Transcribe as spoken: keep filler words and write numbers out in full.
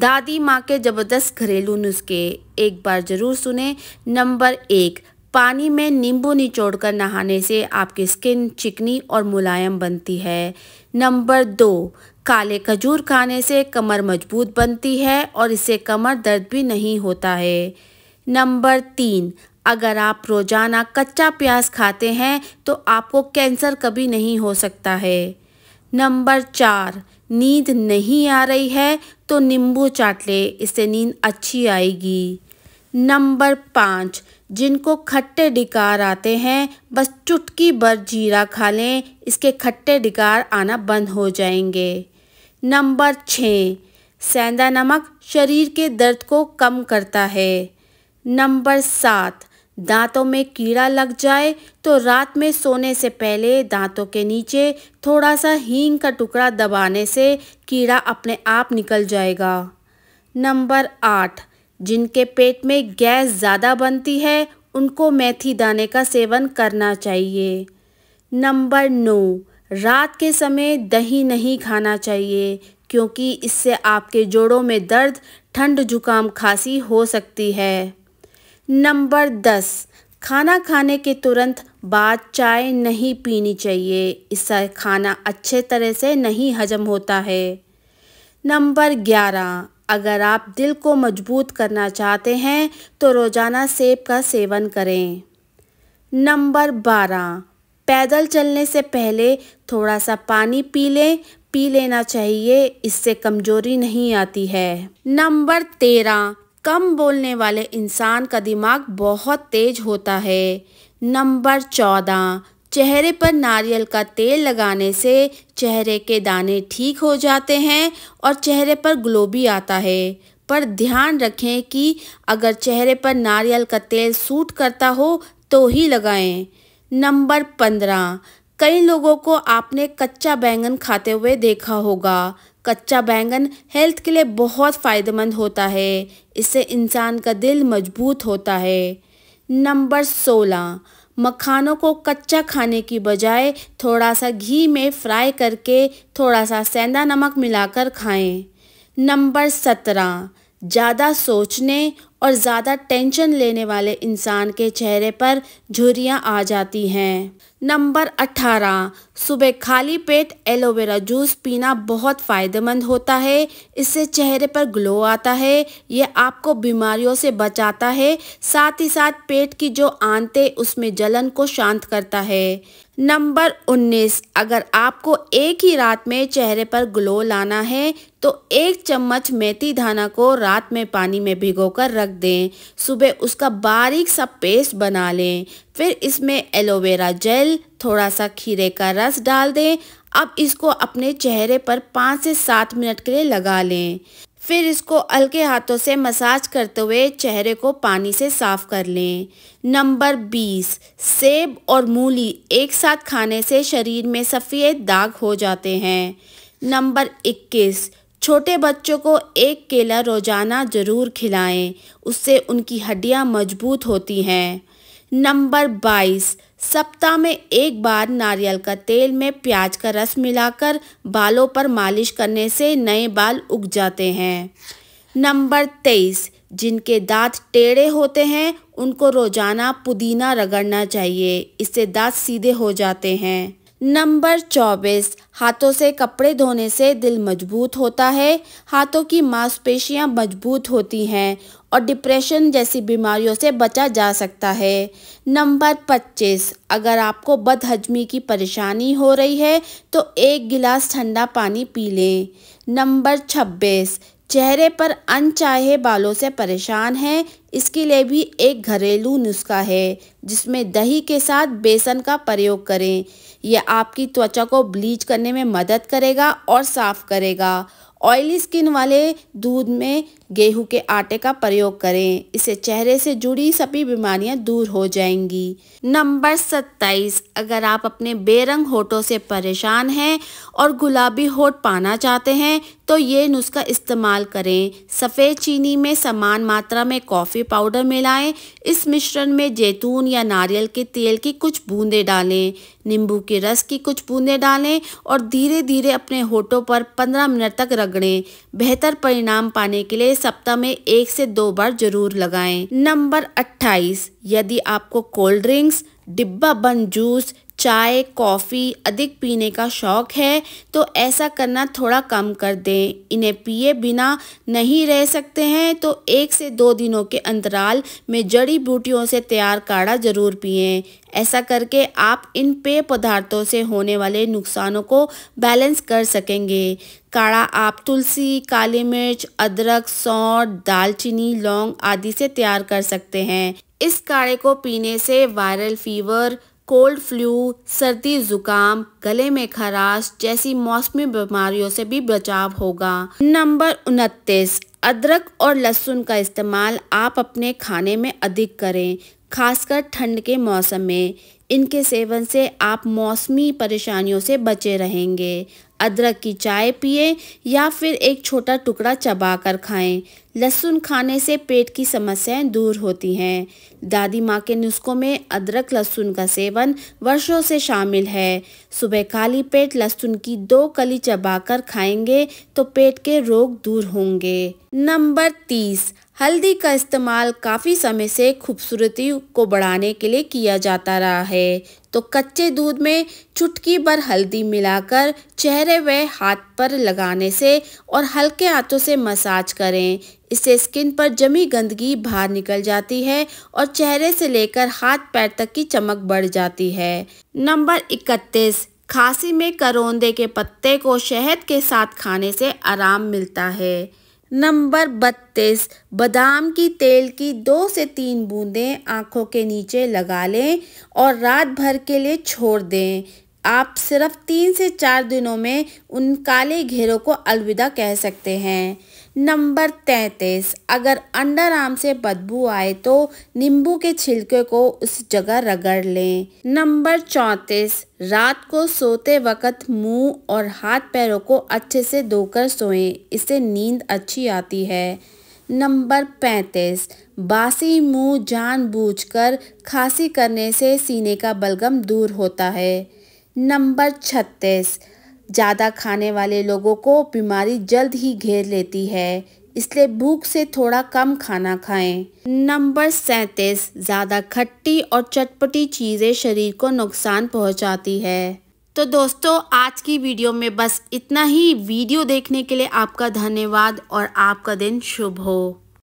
दादी माँ के ज़बरदस्त घरेलू नुस्खे एक बार ज़रूर सुने। नंबर एक, पानी में नींबू निचोड़कर नहाने से आपकी स्किन चिकनी और मुलायम बनती है। नंबर दो, काले खजूर खाने से कमर मजबूत बनती है और इससे कमर दर्द भी नहीं होता है। नंबर तीन, अगर आप रोज़ाना कच्चा प्याज खाते हैं तो आपको कैंसर कभी नहीं हो सकता है। नंबर चार, नींद नहीं आ रही है तो नींबू चाट ले, इससे नींद अच्छी आएगी। नंबर पाँच, जिनको खट्टे डिकार आते हैं बस चुटकी भर जीरा खा लें, इसके खट्टे डिकार आना बंद हो जाएंगे। नंबर छः, सेंधा नमक शरीर के दर्द को कम करता है। नंबर सात, दांतों में कीड़ा लग जाए तो रात में सोने से पहले दांतों के नीचे थोड़ा सा हींग का टुकड़ा दबाने से कीड़ा अपने आप निकल जाएगा। नंबर आठ, जिनके पेट में गैस ज़्यादा बनती है उनको मेथी दाने का सेवन करना चाहिए। नंबर नौ, रात के समय दही नहीं खाना चाहिए क्योंकि इससे आपके जोड़ों में दर्द, ठंड, जुकाम, खांसी हो सकती है। नंबर दस, खाना खाने के तुरंत बाद चाय नहीं पीनी चाहिए, इससे खाना अच्छे तरह से नहीं हजम होता है। नंबर ग्यारह, अगर आप दिल को मजबूत करना चाहते हैं तो रोज़ाना सेब का सेवन करें। नंबर बारह, पैदल चलने से पहले थोड़ा सा पानी पी लें पी लेना चाहिए, इससे कमजोरी नहीं आती है। नंबर तेरह, कम बोलने वाले इंसान का दिमाग बहुत तेज होता है। नंबर चौदह, चेहरे पर नारियल का तेल लगाने से चेहरे के दाने ठीक हो जाते हैं और चेहरे पर ग्लो भी आता है, पर ध्यान रखें कि अगर चेहरे पर नारियल का तेल सूट करता हो तो ही लगाएं। नंबर पंद्रह, कई लोगों को आपने कच्चा बैंगन खाते हुए देखा होगा। कच्चा बैंगन हेल्थ के लिए बहुत फ़ायदेमंद होता है, इससे इंसान का दिल मजबूत होता है। नंबर सोलह, मखानों को कच्चा खाने की बजाय थोड़ा सा घी में फ्राई करके थोड़ा सा सेंधा नमक मिलाकर खाएं। नंबर सत्रह, ज़्यादा सोचने और ज़्यादा टेंशन लेने वाले इंसान के चेहरे पर झुर्रियाँ आ जाती हैं। नंबर अठारह, सुबह खाली पेट एलोवेरा जूस पीना बहुत फ़ायदेमंद होता है, इससे चेहरे पर ग्लो आता है। यह आपको बीमारियों से बचाता है, साथ ही साथ पेट की जो आंतें उसमें जलन को शांत करता है। नंबर उन्नीस, अगर आपको एक ही रात में चेहरे पर ग्लो लाना है तो एक चम्मच मेथी दाना को रात में पानी में भिगोकर रख दें, सुबह उसका बारीक सा पेस्ट बना लें, फिर इसमें एलोवेरा जेल, थोड़ा सा खीरे का रस डाल दें। अब इसको अपने चेहरे पर पाँच से सात मिनट के लिए लगा लें, फिर इसको हल्के हाथों से मसाज करते हुए चेहरे को पानी से साफ कर लें। नंबर बीस, सेब और मूली एक साथ खाने से शरीर में सफ़ेद दाग हो जाते हैं। नंबर इक्कीस, छोटे बच्चों को एक केला रोज़ाना ज़रूर खिलाएं, उससे उनकी हड्डियां मजबूत होती हैं। नंबर बाईस, सप्ताह में एक बार नारियल का तेल में प्याज का रस मिलाकर बालों पर मालिश करने से नए बाल उग जाते हैं। नंबर तेईस, जिनके दांत टेढ़े होते हैं उनको रोज़ाना पुदीना रगड़ना चाहिए, इससे दांत सीधे हो जाते हैं। नंबर चौबीस, हाथों से कपड़े धोने से दिल मजबूत होता है, हाथों की मांसपेशियां मजबूत होती हैं और डिप्रेशन जैसी बीमारियों से बचा जा सकता है। नंबर पच्चीस, अगर आपको बदहजमी की परेशानी हो रही है तो एक गिलास ठंडा पानी पी लें। नंबर छब्बीस, चेहरे पर अनचाहे बालों से परेशान हैं, इसके लिए भी एक घरेलू नुस्खा है जिसमें दही के साथ बेसन का प्रयोग करें। यह आपकी त्वचा को ब्लीच करने में मदद करेगा और साफ़ करेगा। ऑयली स्किन वाले दूध में गेहूं के आटे का प्रयोग करें। इससे चेहरे से जुड़ी सभी बीमारियां दूर हो जाएंगी। नंबर सत्ताईस, अगर आप अपने बेरंग होठों से परेशान हैं और गुलाबी होठ पाना चाहते हैं तो ये नुस्खा इस्तेमाल करें। सफ़ेद चीनी में समान मात्रा में कॉफ़ी पाउडर मिलाएं। इस मिश्रण में जैतून या नारियल के तेल की कुछ बूंदें डालें, नींबू के रस की कुछ बूंदें डालें और धीरे धीरे अपने होठों पर पंद्रह मिनट तक रगड़ें। बेहतर परिणाम पाने के लिए सप्ताह में एक से दो बार जरूर लगाएं। नंबर अट्ठाईस, यदि आपको कोल्ड ड्रिंक्स, डिब्बा बंद जूस, चाय, कॉफ़ी अधिक पीने का शौक़ है तो ऐसा करना थोड़ा कम कर दें। इन्हें पिए बिना नहीं रह सकते हैं तो एक से दो दिनों के अंतराल में जड़ी बूटियों से तैयार काढ़ा ज़रूर पिएं। ऐसा करके आप इन पेय पदार्थों से होने वाले नुकसानों को बैलेंस कर सकेंगे। काढ़ा आप तुलसी, काली मिर्च, अदरक, सौंठ, दालचीनी, लौंग आदि से तैयार कर सकते हैं। इस काढ़े को पीने से वायरल फीवर, कोल्ड फ्लू, सर्दी जुकाम, गले में खराश जैसी मौसमी बीमारियों से भी बचाव होगा। नंबर उनतीस, अदरक और लहसुन का इस्तेमाल आप अपने खाने में अधिक करें, खासकर ठंड के मौसम में। इनके सेवन से आप मौसमी परेशानियों से बचे रहेंगे। अदरक की चाय पिए या फिर एक छोटा टुकड़ा चबा कर खाएं। लहसुन खाने से पेट की समस्याएं दूर होती हैं। दादी माँ के नुस्खों में अदरक लहसुन का सेवन वर्षों से शामिल है। सुबह खाली पेट लहसुन की दो कली चबा कर खाएंगे तो पेट के रोग दूर होंगे। नंबर तीस, हल्दी का इस्तेमाल काफ़ी समय से खूबसूरती को बढ़ाने के लिए किया जाता रहा है, तो कच्चे दूध में चुटकी भर हल्दी मिलाकर चेहरे व हाथ पर लगाने से और हल्के हाथों से मसाज करें। इससे स्किन पर जमी गंदगी बाहर निकल जाती है और चेहरे से लेकर हाथ पैर तक की चमक बढ़ जाती है। नंबर इकतीस, खांसी में करौंदे के पत्ते को शहद के साथ खाने से आराम मिलता है। नंबर बत्तीस, बादाम की तेल की दो से तीन बूंदें आँखों के नीचे लगा लें और रात भर के लिए छोड़ दें। आप सिर्फ तीन से चार दिनों में उन काले घेरों को अलविदा कह सकते हैं। नंबर तैंतीस, अगर अंडर आर्म से बदबू आए तो नींबू के छिलके को उस जगह रगड़ लें। नंबर चौंतीस, रात को सोते वक्त मुंह और हाथ पैरों को अच्छे से धोकर सोएं, इससे नींद अच्छी आती है। नंबर पैंतीस, बासी मुंह जानबूझकर खांसी करने से सीने का बलगम दूर होता है। नंबर छत्तीस, ज़्यादा खाने वाले लोगों को बीमारी जल्द ही घेर लेती है, इसलिए भूख से थोड़ा कम खाना खाएं। नंबर सैंतीस, ज़्यादा खट्टी और चटपटी चीज़ें शरीर को नुकसान पहुंचाती है। तो दोस्तों, आज की वीडियो में बस इतना ही। वीडियो देखने के लिए आपका धन्यवाद और आपका दिन शुभ हो।